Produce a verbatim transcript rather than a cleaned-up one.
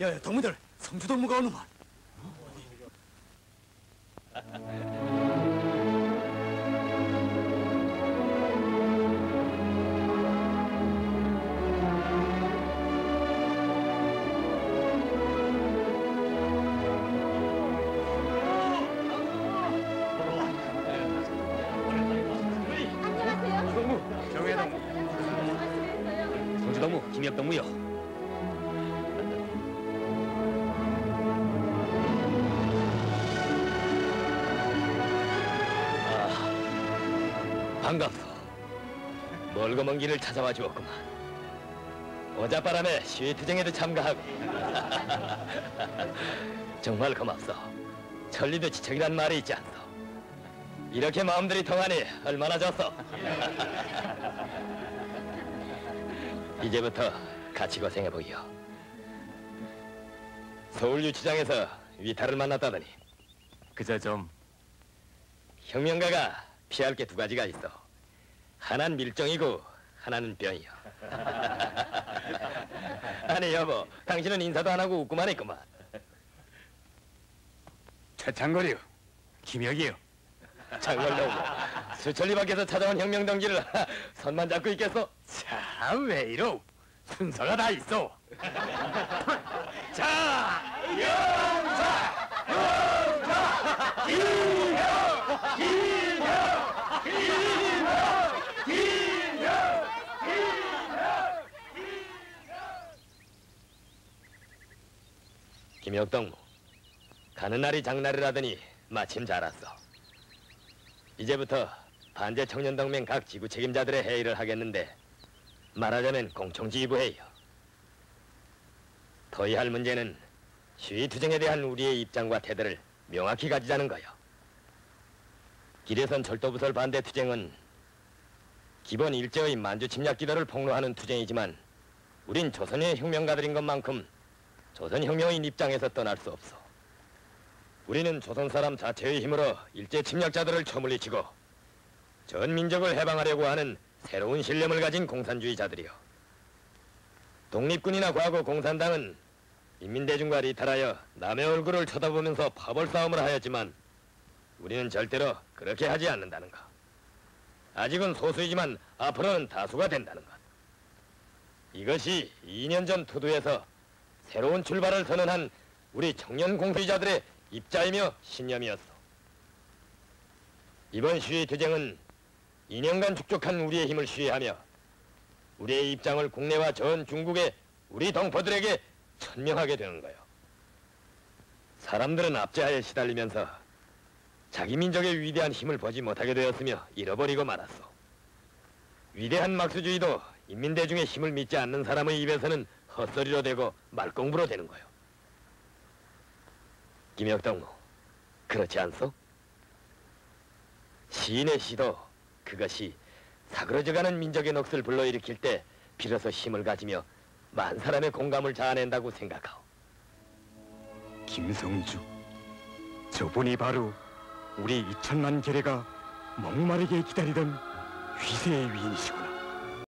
야야 동무들 성주 동무가 오는만. 김혁 동무요. 아, 반갑소. 멀거먼 길을 찾아와 주었구만. 오자바람에 시위투쟁에도 참가하고. 정말 고맙소. 천리도 지척이란 말이 있지 않소. 이렇게 마음들이 통하니 얼마나 좋소. 이제부터 같이 고생해보기요. 서울 유치장에서 위타를 만났다더니 그저 좀 혁명가가 피할 게 두 가지가 있어. 하나는 밀정이고 하나는 병이요. 아니 여보, 당신은 인사도 안 하고 웃고만 했구만. 차창걸이요. 김혁이요. 장걸놈, 수천리 밖에서 찾아온 혁명 동지를 손만 잡고 있겠소? 참, 왜 이러? 순서가 다 있어. 자, 용사, 용사, 김혁, 김혁, 김혁, 김혁, 김혁, 김혁, 김혁. 김혁 동무, 가는 날이 장날이라더니 마침 잘 왔어. 이제부터 반제 청년동맹 각 지구 책임자들의 회의를 하겠는데 말하자면 공청지휘부 회의요. 토의할 문제는 시위투쟁에 대한 우리의 입장과 태도를 명확히 가지자는 거요. 길에선 철도부설 반대 투쟁은 기본 일제의 만주 침략 기도를 폭로하는 투쟁이지만 우린 조선의 혁명가들인 것만큼 조선혁명인 입장에서 떠날 수 없어. 우리는 조선 사람 자체의 힘으로 일제 침략자들을 처물리치고 전 민족을 해방하려고 하는 새로운 신념을 가진 공산주의자들이요. 독립군이나 과거 공산당은 인민대중과 이탈하여 남의 얼굴을 쳐다보면서 파벌 싸움을 하였지만 우리는 절대로 그렇게 하지 않는다는 것. 아직은 소수이지만 앞으로는 다수가 된다는 것. 이것이 이 년 전 투두에서 새로운 출발을 선언한 우리 청년 공수의자들의 입자이며 신념이었어. 이번 시위투쟁은 이 년간 축적한 우리의 힘을 시위하며 우리의 입장을 국내와 전 중국의 우리 동포들에게 천명하게 되는 거요. 사람들은 압제하에 시달리면서 자기 민족의 위대한 힘을 보지 못하게 되었으며 잃어버리고 말았어. 위대한 막스주의도 인민대중의 힘을 믿지 않는 사람의 입에서는 헛소리로 되고 말공부로 되는 거요. 김혁 동무, 그렇지 않소? 시인의 시도 그것이 사그러져가는 민족의 넋을 불러일으킬 때 비로소 힘을 가지며 만 사람의 공감을 자아낸다고 생각하오. 김성주, 저분이 바로 우리 이천만 계래가 목마르게 기다리던 위세의 위인이시군.